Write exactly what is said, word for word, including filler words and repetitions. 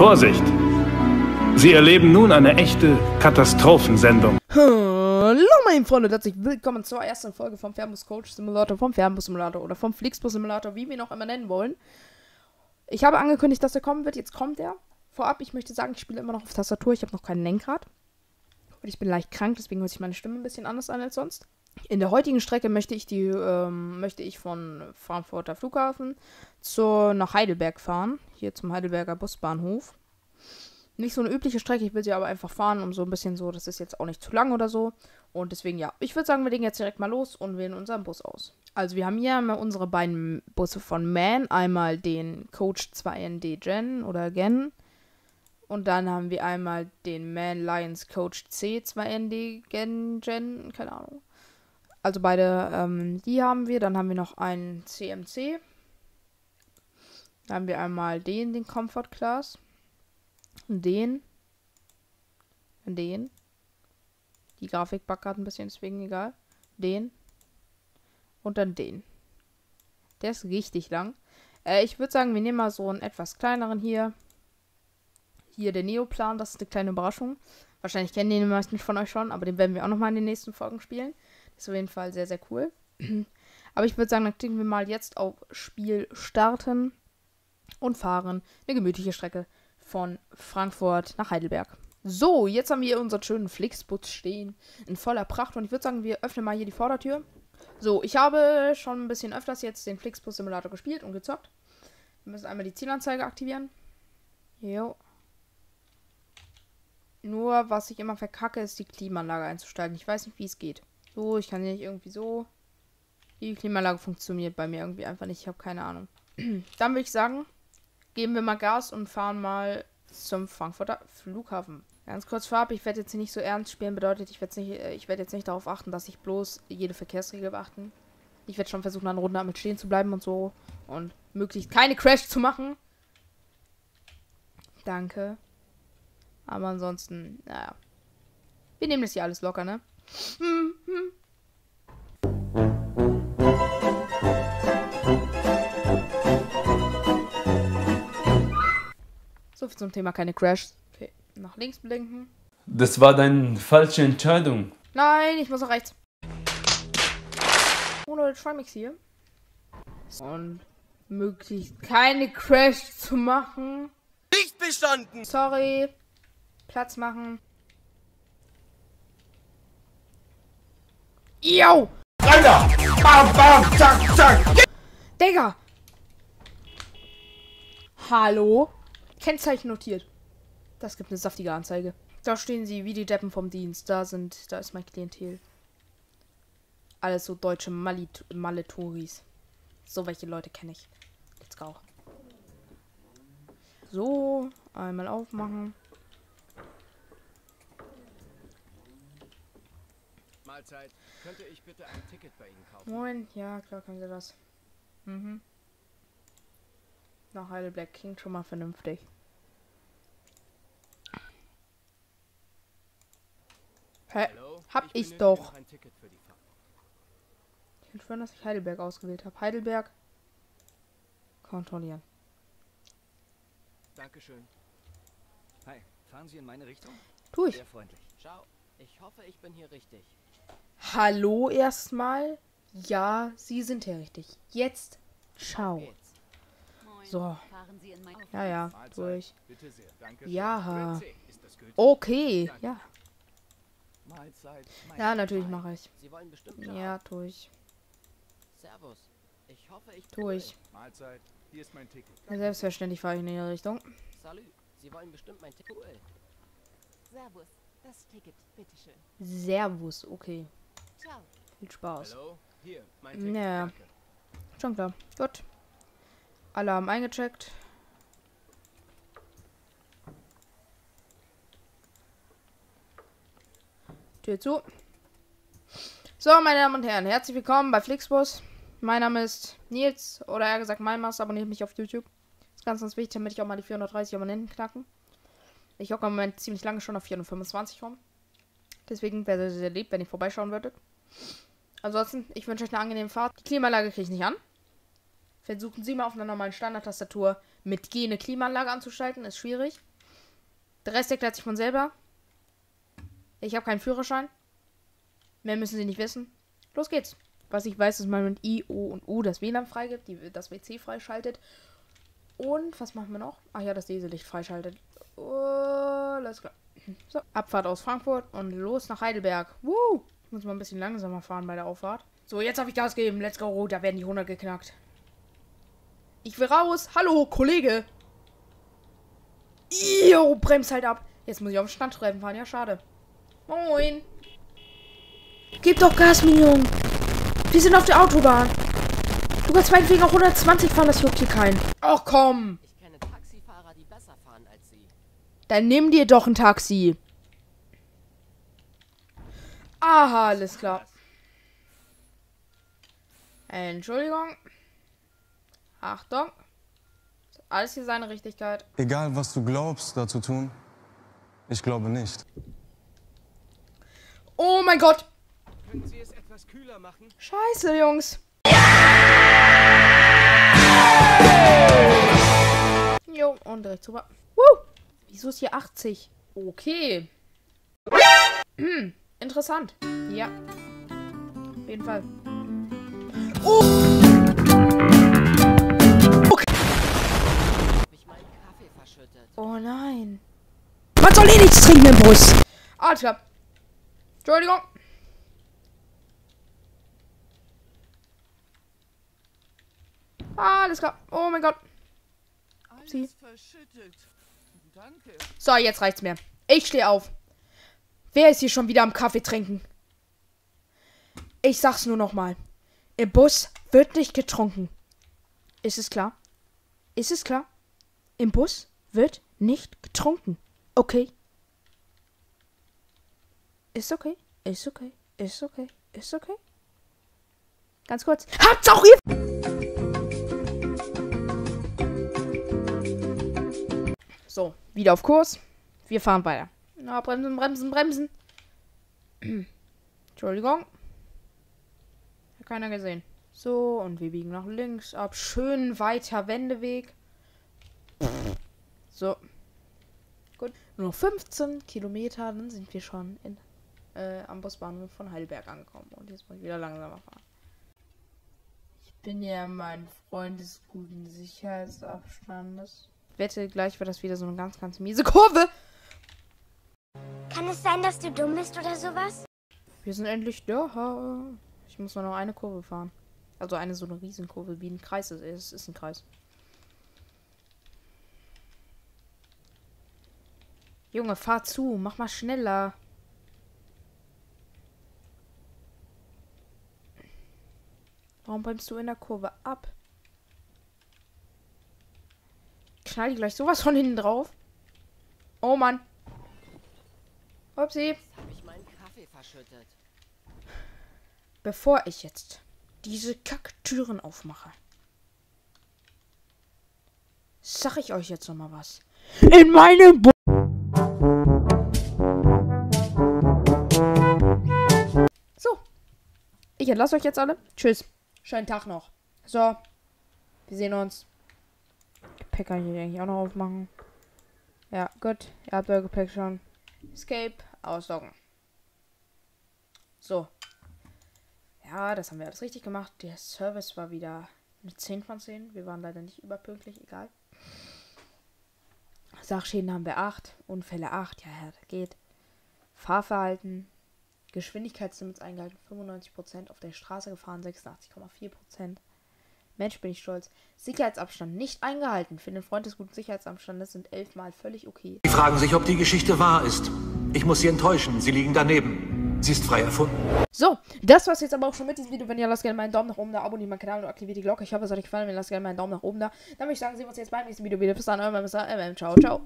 Vorsicht! Sie erleben nun eine echte Katastrophensendung. Hallo meine Freunde, herzlich willkommen zur ersten Folge vom Fernbus Coach Simulator, vom Fernbus Simulator oder vom Flixbus Simulator, wie wir ihn auch immer nennen wollen. Ich habe angekündigt, dass er kommen wird, jetzt kommt er. Vorab, ich möchte sagen, ich spiele immer noch auf Tastatur, ich habe noch kein Lenkrad. Und ich bin leicht krank, deswegen hört sich meine Stimme ein bisschen anders an als sonst. In der heutigen Strecke möchte ich die, ähm, möchte ich von Frankfurter Flughafen zur, nach Heidelberg fahren. Hier zum Heidelberger Busbahnhof. Nicht so eine übliche Strecke, ich will sie aber einfach fahren, um so ein bisschen so, das ist jetzt auch nicht zu lang oder so. Und deswegen, ja, ich würde sagen, wir legen jetzt direkt mal los und wählen unseren Bus aus. Also wir haben hier unsere beiden Busse von MAN. Einmal den Coach zwei N D Gen oder Gen. Und dann haben wir einmal den MAN Lions Coach C zwei N D Gen, Gen, keine Ahnung. Also beide, ähm, die haben wir. Dann haben wir noch einen C M C. Dann haben wir einmal den, den Comfort Class. Den. Den. Die Grafik backt gerade ein bisschen, deswegen egal. Den. Und dann den. Der ist richtig lang. Äh, ich würde sagen, wir nehmen mal so einen etwas kleineren hier. Hier der Neoplan, das ist eine kleine Überraschung. Wahrscheinlich kennen den meisten von euch schon, aber den werden wir auch nochmal in den nächsten Folgen spielen. Ist auf jeden Fall sehr, sehr cool. Aber ich würde sagen, dann klicken wir mal jetzt auf Spiel starten und fahren eine gemütliche Strecke von Frankfurt nach Heidelberg. So, jetzt haben wir unseren schönen Flixbus stehen in voller Pracht und ich würde sagen, wir öffnen mal hier die Vordertür. So, ich habe schon ein bisschen öfters jetzt den Flixbus Simulator gespielt und gezockt. Wir müssen einmal die Zielanzeige aktivieren. Jo. Nur, was ich immer verkacke, ist die Klimaanlage einzustellen. Ich weiß nicht, wie es geht. So, ich kann hier nicht irgendwie so. Die Klimaanlage funktioniert bei mir irgendwie einfach nicht. Ich habe keine Ahnung. Dann würde ich sagen, geben wir mal Gas und fahren mal zum Frankfurter Flughafen. Ganz kurz vorab, ich werde jetzt nicht so ernst spielen. Bedeutet, ich werde nicht, ich werde jetzt nicht darauf achten, dass ich bloß jede Verkehrsregel beachten. Ich werde schon versuchen, eine Runde damit stehen zu bleiben und so. Und möglichst keine Crash zu machen. Danke. Aber ansonsten, naja. Wir nehmen das hier alles locker, ne? Hm, hm. So viel zum Thema keine Crashs. Okay, nach links blinken. Das war deine falsche Entscheidung. Nein, ich muss nach rechts. Ohne Trimix hier. Und möglichst keine Crashs zu machen. Nicht bestanden. Sorry. Platz machen. Yo! Alter! Bam, bam, zack, zack! Digga! Hallo? Kennzeichen notiert. Das gibt eine saftige Anzeige. Da stehen sie wie die Deppen vom Dienst. Da sind, da ist mein Klientel. Alles so deutsche Malle-Touris. So welche Leute kenne ich. Let's go. So, einmal aufmachen. Mahlzeit. Könnte ich bitte ein Ticket bei Ihnen kaufen? Moin, ja klar können Sie das. Mhm. Nach Heidelberg klingt schon mal vernünftig. Hä? Hallo? Hab ich, ich doch. Ein Ticket für die Fahrt. Ich bin schön, dass ich Heidelberg ausgewählt habe. Heidelberg. Kontrollieren. Dankeschön. Hi, fahren Sie in meine Richtung? Tu ich. Sehr freundlich. Ciao. Ich hoffe, ich bin hier richtig. Hallo erstmal. Ja, Sie sind hier richtig. Jetzt schau. So. Ja, ja, durch. Ja. Okay, ja. Ja, natürlich mache ich. Ja, durch. Durch. Ja, selbstverständlich fahre ich in die Richtung. Das Ticket, bitteschön. Servus, okay. Ciao. Viel Spaß. Hallo? Hier, mein Ticket, ja, danke. Schon klar. Gut. Alle haben eingecheckt. Tür zu. So, meine Damen und Herren, herzlich willkommen bei Flixbus. Mein Name ist Nils, oder eher gesagt Minemaster, abonniert mich auf YouTube. Das ist ganz, ganz wichtig, damit ich auch mal die vierhundertdreißig Abonnenten knacken. Ich hocke im Moment ziemlich lange schon auf vierhundertfünfundzwanzig rum. Deswegen wäre es sehr lieb, wenn ihr vorbeischauen würdet. Ansonsten, ich wünsche euch eine angenehme Fahrt. Die Klimaanlage kriege ich nicht an. Versuchen Sie mal auf einer normalen Standard-Tastatur mit G eine Klimaanlage anzuschalten. Ist schwierig. Der Rest erklärt sich von selber. Ich habe keinen Führerschein. Mehr müssen sie nicht wissen. Los geht's. Was ich weiß, ist, dass man mit I, O und U das W L A N freigibt, die, das W C freischaltet. Und was machen wir noch? Ach ja, das Diesellicht freischaltet. Oh, alles klar. So, Abfahrt aus Frankfurt und los nach Heidelberg. Woo! Ich muss mal ein bisschen langsamer fahren bei der Auffahrt. So, jetzt habe ich Gas gegeben. Let's go. Da werden die hundert geknackt. Ich will raus. Hallo, Kollege. Io, bremst halt ab. Jetzt muss ich auf den Standstreifen fahren. Ja, schade. Moin. Gib doch Gas, mein Junge. Wir sind auf der Autobahn. Du kannst meinetwegen auch hundertzwanzig fahren, das juckt hier keinen. Ach komm. Ich kenne Taxifahrer, die besser fahren als sie. Dann nimm dir doch ein Taxi. Aha, alles klar. Entschuldigung. Achtung. Alles hier seine Richtigkeit. Egal, was du glaubst, dazu tun. Ich glaube nicht. Oh mein Gott. Können Sie es etwas kühler machen? Scheiße, Jungs. Ja! Jo, und direkt super. Woo! Wieso ist hier achtzig? Okay. Hm, interessant. Ja. Auf jeden Fall. Oh! Oh nein. Man soll eh nichts trinken im Bus. Ah, ich hab. Entschuldigung. Ah, alles klar. Oh mein Gott. Sie. So, jetzt reicht's mir. Ich stehe auf. Wer ist hier schon wieder am Kaffee trinken? Ich sag's nur nochmal. Im Bus wird nicht getrunken. Ist es klar? Ist es klar? Im Bus wird nicht getrunken. Okay. Ist okay. Ist okay. Ist okay. Ist okay. Ganz kurz. Habt's auch ihr... So, wieder auf Kurs. Wir fahren weiter. Na, bremsen, bremsen, bremsen. Entschuldigung. Hat keiner gesehen. So, und wir biegen nach links ab. Schön weiter Wendeweg. So. Gut. Nur noch fünfzehn Kilometer, dann sind wir schon in, äh, am Busbahnhof von Heidelberg angekommen. Und jetzt muss ich wieder langsamer fahren. Ich bin ja mein Freund des guten Sicherheitsabstandes. Ich wette, gleich wird das wieder so eine ganz, ganz miese Kurve. Kann es sein, dass du dumm bist oder sowas? Wir sind endlich da. Ich muss nur noch eine Kurve fahren. Also eine so eine Riesenkurve, wie ein Kreis ist. Es ist ein Kreis. Junge, fahr zu. Mach mal schneller. Warum bremst du in der Kurve ab? Knall die gleich sowas von hinten drauf. Oh Mann. Upsi. Jetzt hab ich meinen Kaffee verschüttet. Bevor ich jetzt diese Kacktüren aufmache, sag ich euch jetzt nochmal was. In meinem Bu So. Ich entlasse euch jetzt alle. Tschüss. Schönen Tag noch. So. Wir sehen uns. Gepäck kann ich hier eigentlich auch noch aufmachen. Ja, gut. Ihr habt euer Gepäck schon. Escape. Ausloggen. So. Ja, das haben wir alles richtig gemacht. Der Service war wieder eine zehn von zehn. Wir waren leider nicht überpünktlich. Egal. Sachschäden haben wir acht. Unfälle acht. Ja, ja, das geht. Fahrverhalten. Geschwindigkeitslimits eingehalten. fünfundneunzig Prozent. Auf der Straße gefahren. sechsundachtzig Komma vier Prozent. Mensch, bin ich stolz. Sicherheitsabstand nicht eingehalten. Für den Freund des guten Sicherheitsabstandes sind elf Mal völlig okay. Sie fragen sich, ob die Geschichte wahr ist. Ich muss Sie enttäuschen. Sie liegen daneben. Sie ist frei erfunden. So, das war's jetzt aber auch schon mit diesem Video. Wenn ihr lasst gerne mal einen Daumen nach oben da, abonniert meinen Kanal und aktiviert die Glocke. Ich hoffe, es hat euch gefallen. Wenn ihr lasst gerne mal einen Daumen nach oben da. Dann würde ich sagen, sehen wir uns jetzt beim nächsten Video wieder. Bis dann, euer Minemaster. Ciao, ciao.